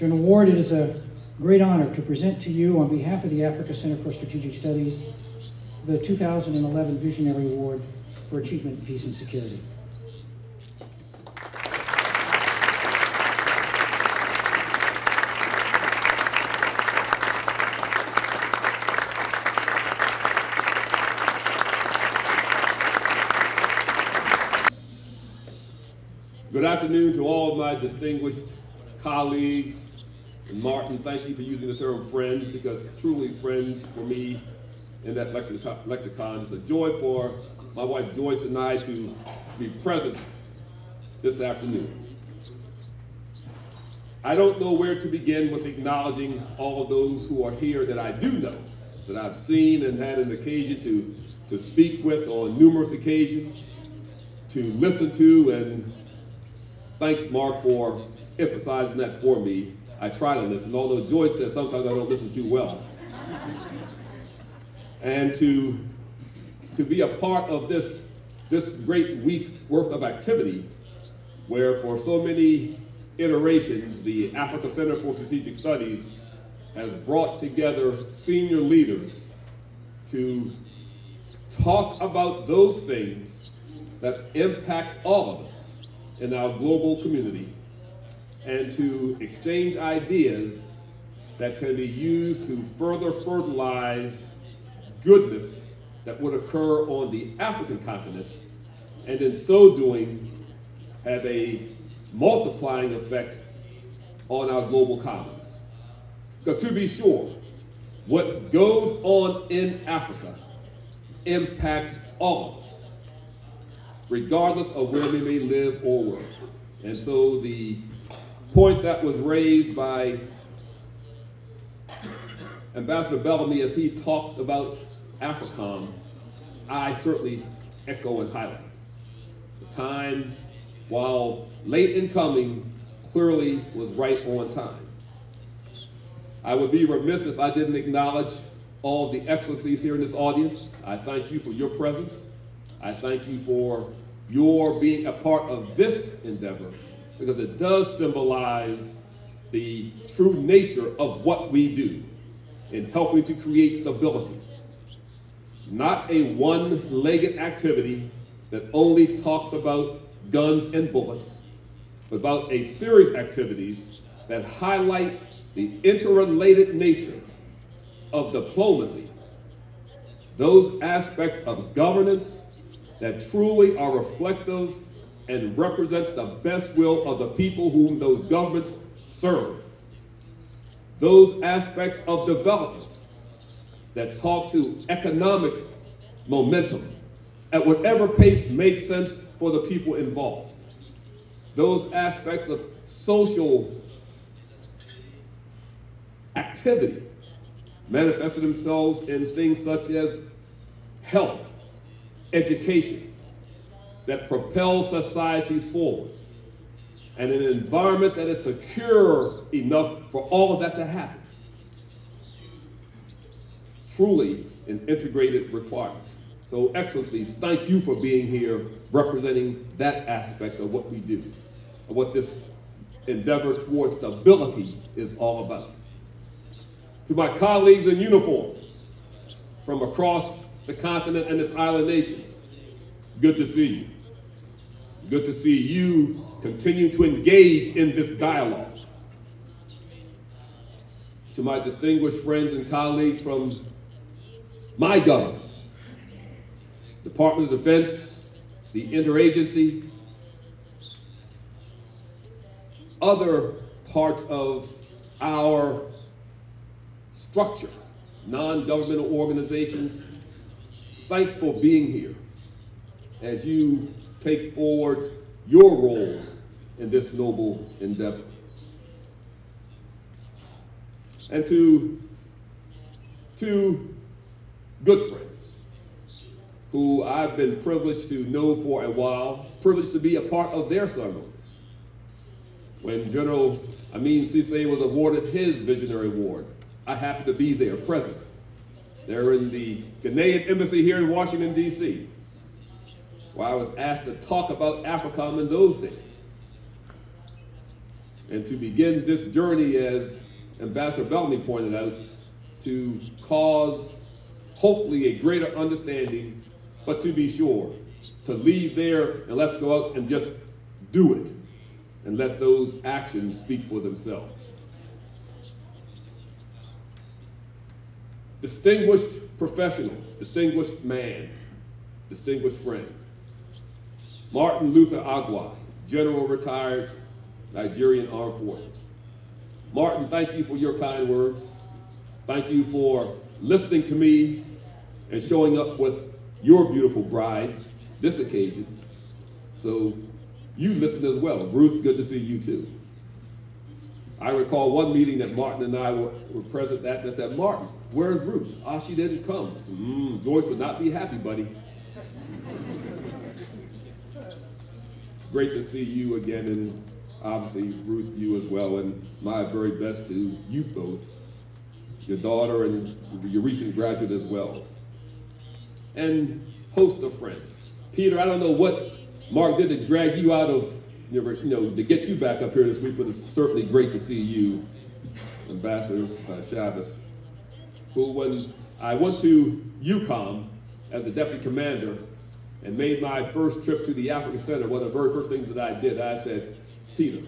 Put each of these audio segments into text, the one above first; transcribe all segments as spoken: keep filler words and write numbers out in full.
An award, it is a great honor to present to you on behalf of the Africa Center for Strategic Studies the two thousand eleven Visionary Award for Achievement in Peace and Security. Good afternoon to all of my distinguished colleagues, and Martin, thank you for using the term friends, because truly friends for me in that lexico lexicon. It's a joy for my wife Joyce and I to be present this afternoon. I don't know where to begin with acknowledging all of those who are here that I do know, that I've seen and had an occasion to, to speak with on numerous occasions, to listen to, and thanks Mark for emphasizing that for me. I try to listen, although Joyce says sometimes I don't listen too well. And to, to be a part of this, this great week's worth of activity, where for so many iterations, the Africa Center for Strategic Studies has brought together senior leaders to talk about those things that impact all of us in our global community, and to exchange ideas that can be used to further fertilize goodness that would occur on the African continent, and in so doing, have a multiplying effect on our global commons. Because to be sure, what goes on in Africa impacts all of us, regardless of where we may live or work. And so the point that was raised by Ambassador Bellamy as he talked about AFRICOM, I certainly echo and highlight. The time, while late in coming, clearly was right on time. I would be remiss if I didn't acknowledge all the excellencies here in this audience. I thank you for your presence. I thank you for your being a part of this endeavor, because it does symbolize the true nature of what we do in helping to create stability. Not a one-legged activity that only talks about guns and bullets, but about a series of activities that highlight the interrelated nature of diplomacy, those aspects of governance that truly are reflective and represent the best will of the people whom those governments serve. Those aspects of development that talk to economic momentum at whatever pace makes sense for the people involved. Those aspects of social activity manifested themselves in things such as health, education, that propels societies forward, and an environment that is secure enough for all of that to happen. Truly an integrated requirement. So, excellencies, thank you for being here representing that aspect of what we do, and what this endeavor towards stability is all about. To my colleagues in uniform from across the continent and its island nations, good to see you. Good to see you continue to engage in this dialogue. To my distinguished friends and colleagues from my government, Department of Defense, the interagency, other parts of our structure, non-governmental organizations, thanks for being here as you take forward your role in this noble endeavor. And to two good friends who I've been privileged to know for a while, privileged to be a part of their ceremonies. When General Amin Cisse was awarded his Visionary Award, I happened to be there, present. They're in the Ghanaian embassy here in Washington, D C, where I was asked to talk about AFRICOM in those days. and to begin this journey, as Ambassador Bellamy pointed out, to cause hopefully a greater understanding, but to be sure, to leave there and let's go out and just do it and let those actions speak for themselves. Distinguished professional, distinguished man, distinguished friend. Martin Luther Agwai, General Retired Nigerian Armed Forces. Martin, thank you for your kind words. Thank you for listening to me and showing up with your beautiful bride this occasion. So you listened as well. Ruth, good to see you too. I recall one meeting that Martin and I were, were present at, and I said, Martin, where is Ruth? Ah, she didn't come. I said, mm, Joyce would not be happy, buddy. Great to see you again, and obviously, Ruth, you as well, and my very best to you both, your daughter and your recent graduate as well. And host of friends. Peter, I don't know what Mark did to drag you out of, you know, to get you back up here this week, but it's certainly great to see you, Ambassador uh, Shavis, who when I went to U COM as the deputy commander and made my first trip to the Africa Center, one of the very first things that I did, I said, Peter,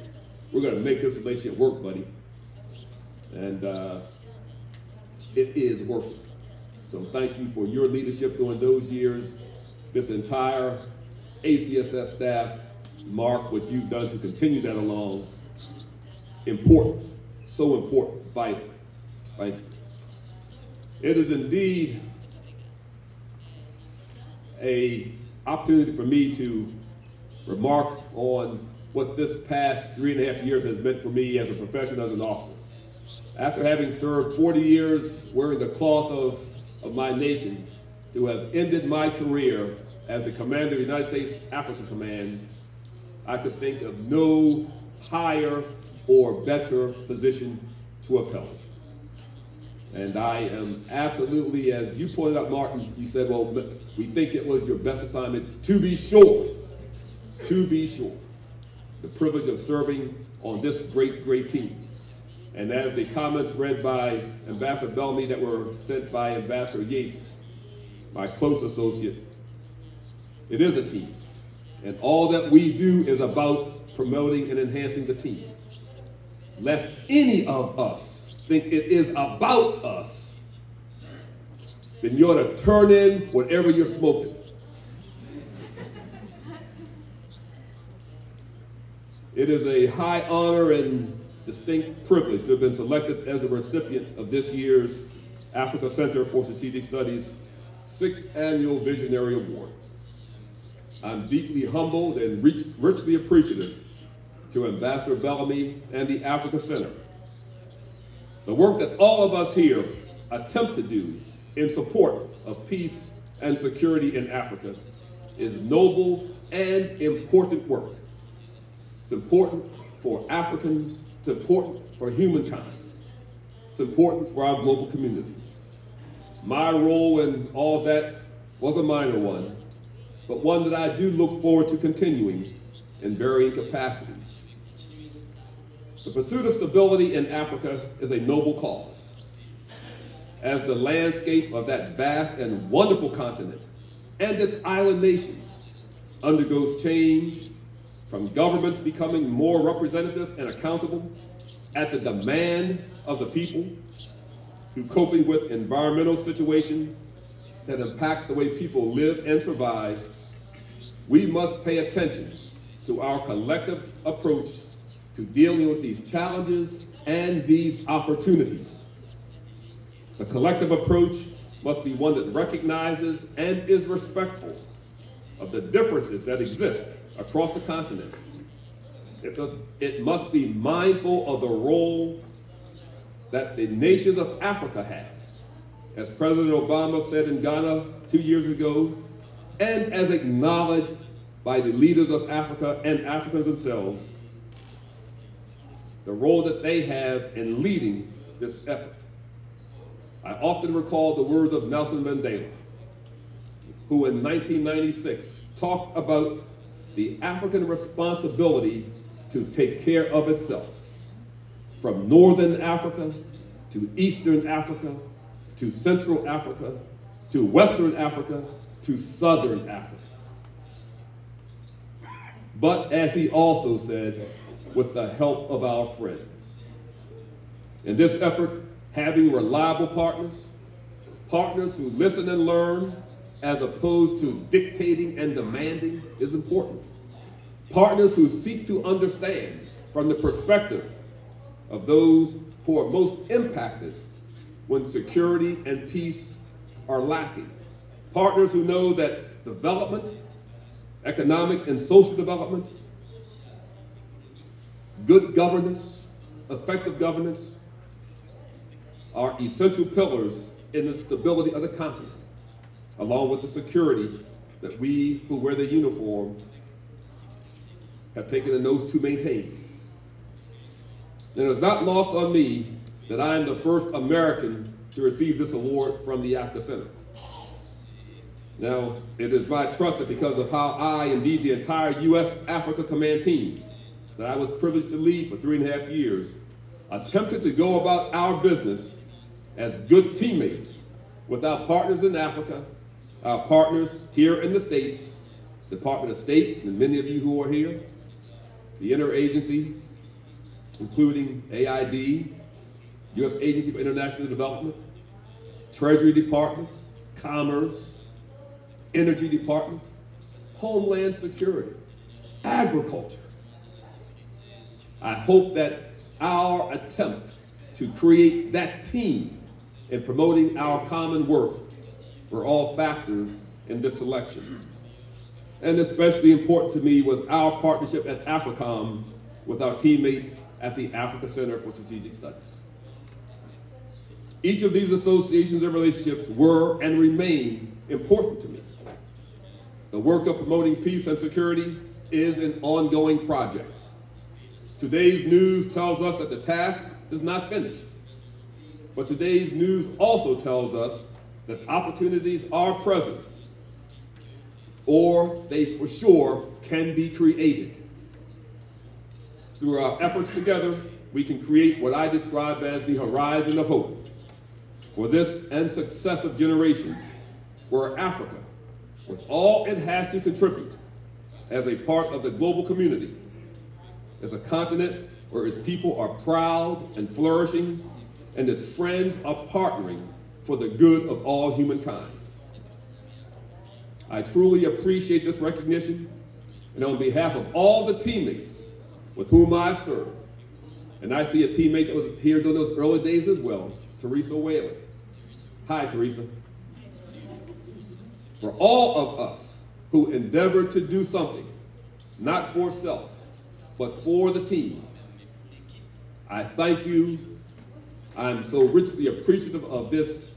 we're going to make this relationship work, buddy. And uh, it is working. So thank you for your leadership during those years, this entire A C S S staff. Mark, what you've done to continue that along, important, so important, vital. Thank you. It is indeed an opportunity for me to remark on what this past three and a half years has meant for me as a professional, as an officer. After having served forty years wearing the cloth of, of my nation, to have ended my career as the commander of the United States Africa Command, I could think of no higher or better position to have held. And I am absolutely, as you pointed out, Martin, you said, well, we think it was your best assignment. To be sure, to be sure, the privilege of serving on this great, great team. And as the comments read by Ambassador Bellamy that were sent by Ambassador Yates, my close associate, it is a team. And all that we do is about promoting and enhancing the team. Lest any of us think it is about us, then you ought to turn in whatever you're smoking. It is a high honor and distinct privilege to have been selected as the recipient of this year's Africa Center for Strategic Studies sixth Annual Visionary Award. I'm deeply humbled and rich, richly appreciative to Ambassador Bellamy and the Africa Center. The work that all of us here attempt to do in support of peace and security in Africa is noble and important work. It's important for Africans, it's important for humankind, it's important for our global community. My role in all that was a minor one, but one that I do look forward to continuing in varying capacities. The pursuit of stability in Africa is a noble cause. As the landscape of that vast and wonderful continent and its island nations undergoes change, from governments becoming more representative and accountable at the demand of the people, to coping with environmental situations that impacts the way people live and survive, we must pay attention to our collective approach to dealing with these challenges and these opportunities. The collective approach must be one that recognizes and is respectful of the differences that exist across the continent. It must, it must be mindful of the role that the nations of Africa have, as President Obama said in Ghana two years ago, and as acknowledged by the leaders of Africa and Africans themselves, the role that they have in leading this effort. I often recall the words of Nelson Mandela, who in nineteen ninety-six talked about the African responsibility to take care of itself. from Northern Africa to Eastern Africa to Central Africa to Western Africa to Southern Africa. But as he also said, with the help of our friends. In this effort, having reliable partners, partners who listen and learn as opposed to dictating and demanding is important. Partners who seek to understand from the perspective of those who are most impacted when security and peace are lacking. Partners who know that development, economic and social development, good governance, effective governance are essential pillars in the stability of the continent, along with the security that we who wear the uniform have taken an oath to maintain. And it was not lost on me that I am the first American to receive this award from the Africa Center. Now, it is my trust that because of how I, indeed the entire U S Africa Command team, that I was privileged to lead for three and a half years, attempted to go about our business as good teammates with our partners in Africa, our partners here in the States, Department of State, and many of you who are here, the interagency, including A I D, U S Agency for International Development, Treasury Department, Commerce, Energy Department, Homeland Security, Agriculture. I hope that our attempt to create that team in promoting our common work were all factors in this election. And especially important to me was our partnership at AFRICOM with our teammates at the Africa Center for Strategic Studies. Each of these associations and relationships were and remain important to me. The work of promoting peace and security is an ongoing project. Today's news tells us that the task is not finished, but today's news also tells us that opportunities are present, or they for sure can be created. Through our efforts together, we can create what I describe as the horizon of hope for this and successive generations, where Africa, with all it has to contribute as a part of the global community, as a continent where its people are proud and flourishing, and its friends are partnering for the good of all humankind. I truly appreciate this recognition, and on behalf of all the teammates with whom I've served, and I see a teammate that was here during those early days as well, Teresa Whaley. Hi, Teresa. For all of us who endeavored to do something, not for self, but for the team, I thank you. I'm so richly appreciative of this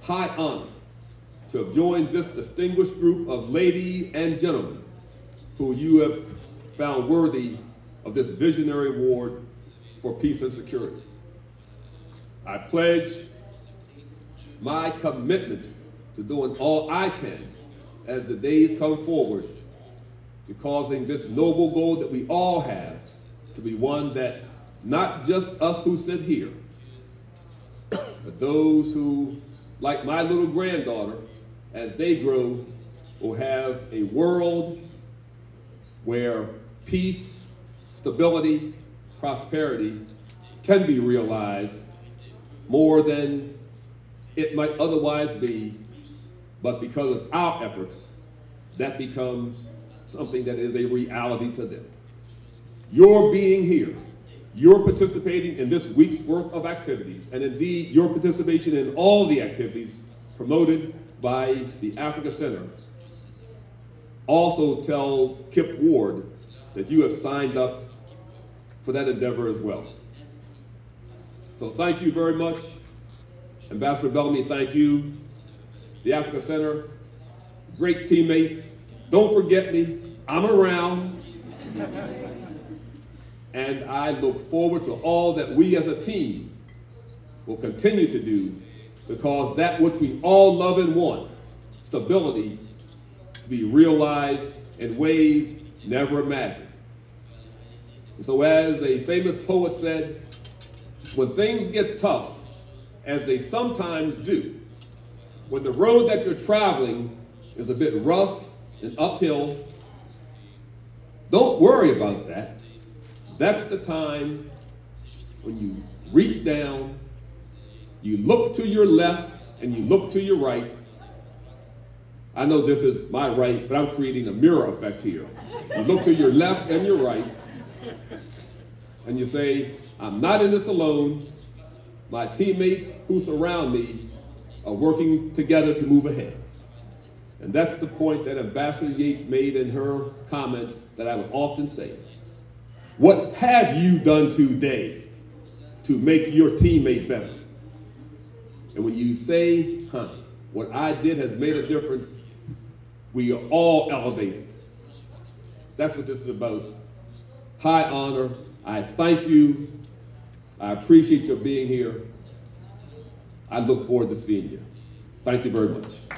high honor to have joined this distinguished group of ladies and gentlemen who you have found worthy of this visionary award for peace and security. I pledge my commitment to doing all I can as the days come forward to causing this noble goal that we all have to be one that not just us who sit here, but those who, like my little granddaughter, as they grow, will have a world where peace, stability, prosperity can be realized more than it might otherwise be, but because of our efforts, that becomes something that is a reality to them. Your being here, your participating in this week's worth of activities, and indeed your participation in all the activities promoted by the Africa Center, also tell Kip Ward that you have signed up for that endeavor as well. So thank you very much. Ambassador Bellamy, thank you. The Africa Center, great teammates. Don't forget me, I'm around. And I look forward to all that we as a team will continue to do, because that which we all love and want, stability, to be realized in ways never imagined. And so as a famous poet said, when things get tough, as they sometimes do, when the road that you're traveling is a bit rough, is uphill, don't worry about that. That's the time when you reach down, you look to your left, and you look to your right. I know this is my right, but I'm creating a mirror effect here. You look to your left and your right, and you say, I'm not in this alone. My teammates who surround me are working together to move ahead. And that's the point that Ambassador Yates made in her comments that I would often say. What have you done today to make your teammate better? And when you say, huh, what I did has made a difference, we are all elevated. That's what this is about. High honor, I thank you. I appreciate your being here. I look forward to seeing you. Thank you very much.